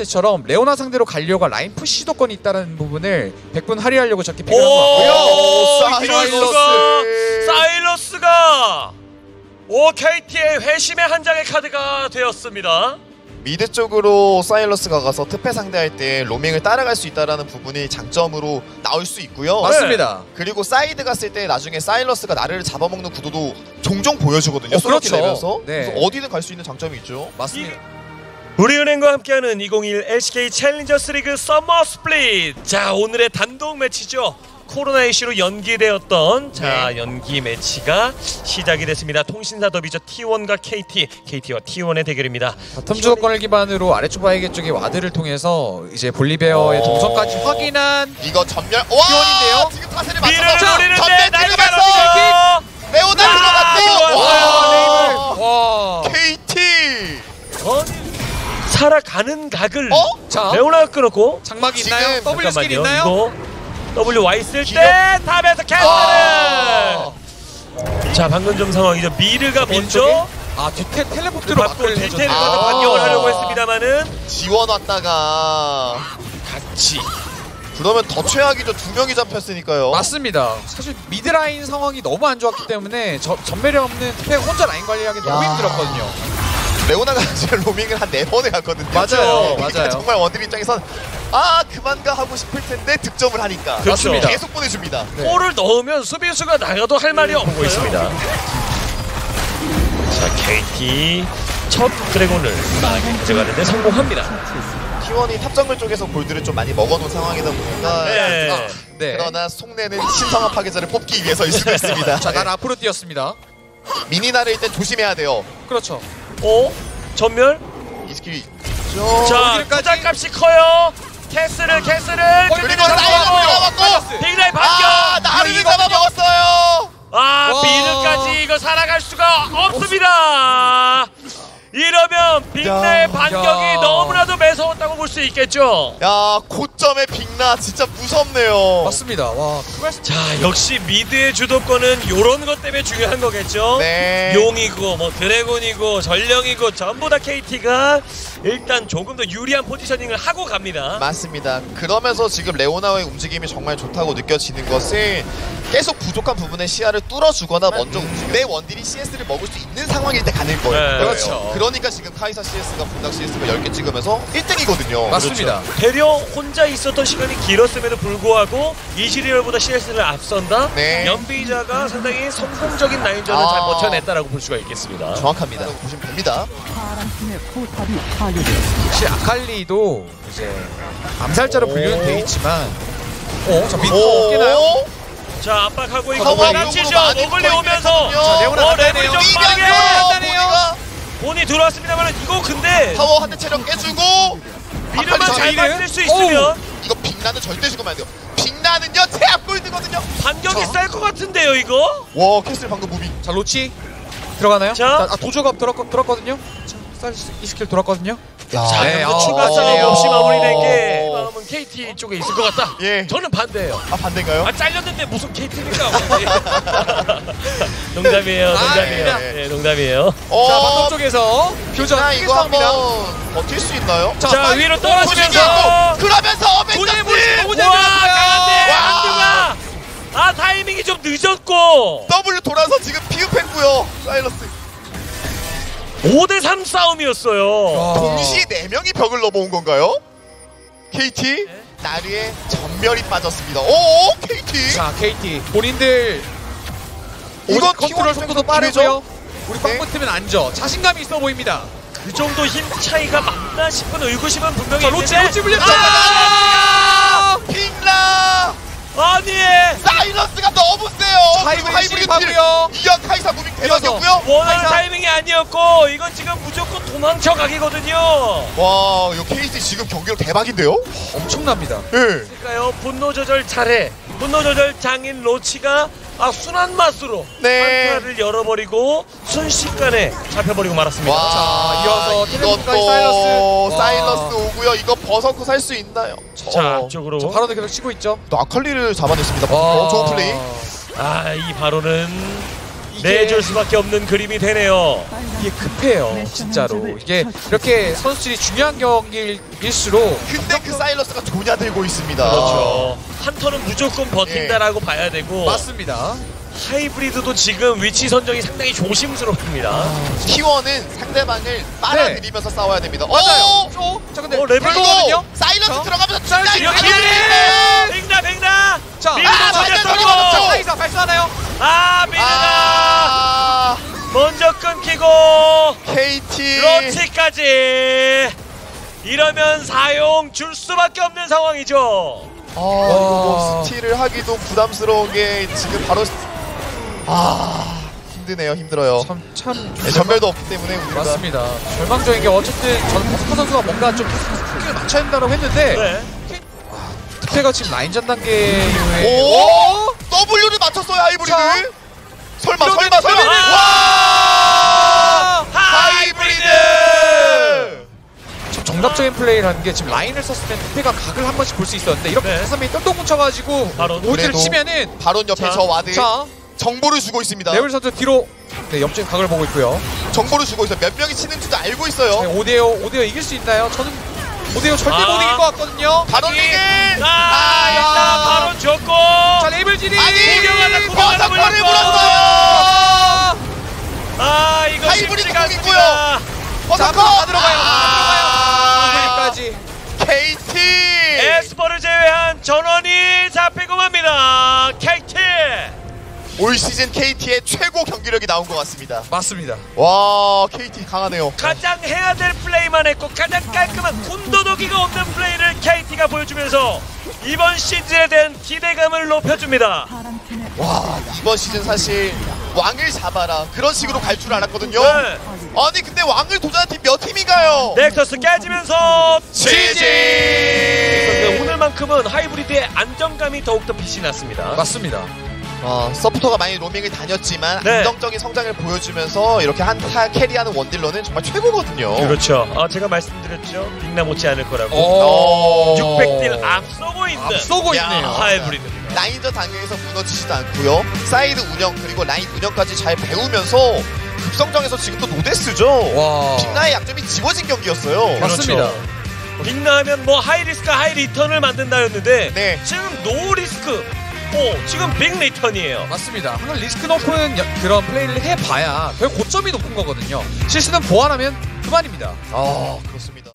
때처럼 레오나 상대로 가려고 라인 푸시 도권이 있다는 부분을 100분 할애하려고 저렇게 픽을 한 것 같고요. 사일러스가 KT의 회심의 한 장의 카드가 되었습니다. 미드 쪽으로 사일러스가 가서 특패 상대할 때 로밍을 따라갈 수 있다는 부분이 장점으로 나올 수 있고요. 맞습니다. 그리고 사이드 갔을 때 나중에 사일러스가 나를 잡아먹는 구도도 종종 보여주거든요. 그렇죠. 내면서. 네. 그래서 어디든 갈 수 있는 장점이 있죠. 맞습니다. 우리은행과 함께하는 2021 LCK 챌린저스 리그 서머 스플릿. 자, 오늘의 단독 매치죠. 코로나 이슈로 연기되었던 연기 매치가 시작이 됐습니다. 통신사 더비죠. T1과 KT, KT와 T1의 대결입니다. 바텀 주도권을 기반으로 아래쪽 바이게 쪽의 와드를 통해서 이제 볼리베어의 동선까지 확인한 이거 전멸 T1인데요. 지금 타세를 맞춰서 전멸 들어갔어. 레오나 들어갔고 KT 살아가는 각을 레오나가 끊었고 장막이 있나요? W 스킬 있나요? 이거 WY 있을 때 탑에서 캐스터를! 자, 방금 좀 상황이죠. 미르가 먼저 뒤태 텔레포트로 맞고 뒤태를 가서 반격을 하려고 했습니다만은 지원 왔다가 같이 그러면 더 최악이죠. 두 명이 잡혔으니까요. 맞습니다. 사실 미드라인 상황이 너무 안 좋았기 때문에 전멸이 없는 뒤태 혼자 라인 관리하기 너무 힘들었거든요. 레오나가 지금 로밍을 한 4번에 갔거든요. 맞아요. 그러니까 정말 원딜 입장에선 그만가 하고 싶을 텐데 득점을 하니까 그렇죠. 계속 보내줍니다. 골을 넣으면 수비수가 나가도 할 말이 없고 있습니다. 자, KT 첫 드래곤을 가져가는데 성공합니다. T1이 탑정글 쪽에서 골드를 좀 많이 먹어놓은 상황이다 보니까 그러나 속내는 신성한 파괴자를 뽑기 위해서일 수도 있습니다. 자, 난 앞으로 뛰었습니다. 미니나를 일단 조심해야 돼요. 그렇죠. 전멸? 이 스킬이 있죠. 자, 투자값이 커요. 캐슬을 그리고 나이를 잡아먹고 빅라인 반격! 나를 잡아먹었어요! 비드까지 이거 살아갈 수가 없습니다! 이러면 빅라의 반격이 너무나도 매서웠다고 볼 수 있겠죠? 고점의 빅라 진짜 무섭네요. 맞습니다. 자, 역시 미드의 주도권은 요런 것 때문에 중요한 거겠죠? 네. 용이고 뭐 드래곤이고 전령이고 전부 다 KT가 일단 조금 더 유리한 포지셔닝을 하고 갑니다. 맞습니다. 그러면서 지금 레오나의 움직임이 정말 좋다고 느껴지는 것은 계속 부족한 부분의 시야를 뚫어주거나 먼저 내 원딜이 CS를 먹을 수 있는 상황일 때 가는 거예요. 그렇죠. 그러니까 지금 카이사 CS가 분당 CS가 10개 찍으면서 1등이거든요. 맞습니다. 그렇죠. 대려 혼자 있었던 시간이 길었음에도 불구하고 이즈리얼보다 CS를 앞선다? 연비자가 상당히 성공적인 라인전을 잘 버텨냈다라고 볼 수가 있겠습니다. 정확합니다. 보시면 됩니다. 역시 아칼리도 이제 암살자로 분류는 돼 있지만 자, 밑으로 깨나요? 자, 압박하고 있고 바람치죠. 오글리 오면서 레오나 좀 빠르게 본이 들어왔습니다만 이거 근데 타워 한 대 체력 깨주고 미르만 잘 맞을 수 있으면 이거 빅나는 절대 죽으면 안 돼요. 빅나는요 제 앞골드거든요. 반격이 쌀 것 같은데요 이거? 와, 캐슬 방금 무빙 자, 로치 들어가나요? 자, 도조갑 들었거든요. 이 스킬 돌았거든요. 자, 추가 싸움 없이 마무리된 게 마음은 KT 쪽에 있을 것 같다. 저는 반대예요. 반대인가요? 잘렸는데 무슨 KT입니까? 농담이에요. 농담이에요. 자, 바텀 쪽에서 교전 합니다. 버틸 수 있나요? 자, 위로 떨어지면서 그러면서 어벤져스 강한데 안두가 타이밍이 좀 늦었고 W 돌아서 지금 비읍했고요. 사일러스 5대3 싸움이었어요. 동시 4명이 벽을 넘어온 건가요? KT? 나르의 전멸이 빠졌습니다. 오, KT! 자, KT 본인들 이건 컨트롤 속도도 빠르고요. 우리 빵 붙으면 앉아. 자신감이 있어 보입니다. 그 정도 힘 차이가 맞나 싶은 의구심은 분명히 있는데 로치 불렸다! 빅라! 아니에! 사일러스가 너무 세요! 하이브리드 파고요! 이건 카이사 무빙 대박이었고요! 원하는 타이밍이 아니었고 이건 지금 무조건 도망쳐 가기거든요! 와, 이 KT 지금 경기력 대박인데요? 엄청납니다. 그러니까요, 분노 조절 잘해! 분노 조절 장인 로치가 순한 맛으로 판타를 열어버리고 순식간에 잡혀버리고 말았습니다. 자, 이어서 이것도 사일러스 오고요. 이거 버섯고 살 수 있나요? 자, 쪽으로 바로는 계속 치고 있죠. 또 아칼리를 잡아냈습니다. 좋은 플레이. 이 바로는 내줄 수밖에 없는 그림이 되네요. 이게 급해요, 진짜로. 이게 이렇게 선수들이 중요한 경기일수록. 근데 그 사일러스가 조냐 들고 있습니다. 그렇죠. 한 턴은 무조건 버틴다라고 예. 봐야 되고. 맞습니다. 하이브리드도 지금 위치 선정이 상당히 조심스럽습니다. T1은 상대방을 빨아들이면서 네. 싸워야 됩니다. 맞아요. 자 근데 레벨도거든요. 사일런스 들어가면서 짤 이렇게 백나 백나. 자, 발사 사이사 발사하나요? 아, 미나다. 먼저 끊기고 KT 런치까지 이러면 사용 줄 수밖에 없는 상황이죠. 뭐 스틸을 하기도 부담스러운 게 지금 바로. 힘드네요, 힘들어요. 참 네, 전멸도 없기 때문에 우리가. 맞습니다. 절망적인 게 어쨌든 저는 버스커 선수가 뭔가 좀 스킬을 맞춰야 된다고 했는데 네. 특혜가 지금 라인전 단계에 오! W를 맞췄어요, 하이브리드! 설마! 와! 하이브리드! 참 정답적인 플레이를 하는 게 지금 라인을 썼을 때 특혜가 각을 한 번씩 볼 수 있었는데 이렇게 다섯 명이 똘똘 뭉쳐가지고 오지를 치면은 바로 옆에 저 와드 정보를 주고 있습니다. 레벨 선수 뒤로 네, 옆쪽 각을 보고 있고요. 정보를 주고 있어요. 몇 명이 치는지도 알고 있어요. 네, 5대5 이길 수 있나요? 저는 5대5 절대 못 이길 것 같거든요. 바론 이길! 일단 바론 줬고! 자, 레이블 진이! 아니! 버섯권을 물었어요! 이거 쉽지가 않습니다. 버섯권! 들어가요. KT! 에스퍼를 제외한 전원이 잡히고 맙니다. KT! 올 시즌 KT의 최고 경기력이 나온 것 같습니다. 맞습니다. 와, KT 강하네요. 가장 해야 될 플레이만 했고 가장 깔끔한 군더더기가 없는 플레이를 KT가 보여주면서 이번 시즌에 대한 기대감을 높여줍니다. 와, 이번 시즌 사실 왕을 잡아라 그런 식으로 갈 줄 알았거든요. 네. 아니 근데 왕을 도전한 팀 몇 팀이 가요? 넥서스 깨지면서 지지! 오늘만큼은 하이브리드의 안정감이 더욱더 빛이 났습니다. 맞습니다. 서포터가 많이 로밍을 다녔지만 네. 안정적인 성장을 보여주면서 이렇게 한타 캐리하는 원딜러는 정말 최고거든요. 그렇죠. 제가 말씀드렸죠. 빅나 못지 않을 거라고. 600딜 앞서고 있네요. 하이브리드. 라인전 단계에서 무너지지도 않고요. 사이드 운영 그리고 라인 운영까지 잘 배우면서 급성장해서 지금 또 노데스죠. 와. 빅나의 약점이 지워진 경기였어요. 맞습니다. 그렇죠. 빅나 하면 뭐 하이리스크 하이리턴을 만든다였는데 네. 지금 노리스크 지금 빅 리턴이에요. 맞습니다. 항상 리스크 높은 그런 플레이를 해봐야 결국 고점이 높은 거거든요. 실수는 보완하면 그만입니다. 그렇습니다.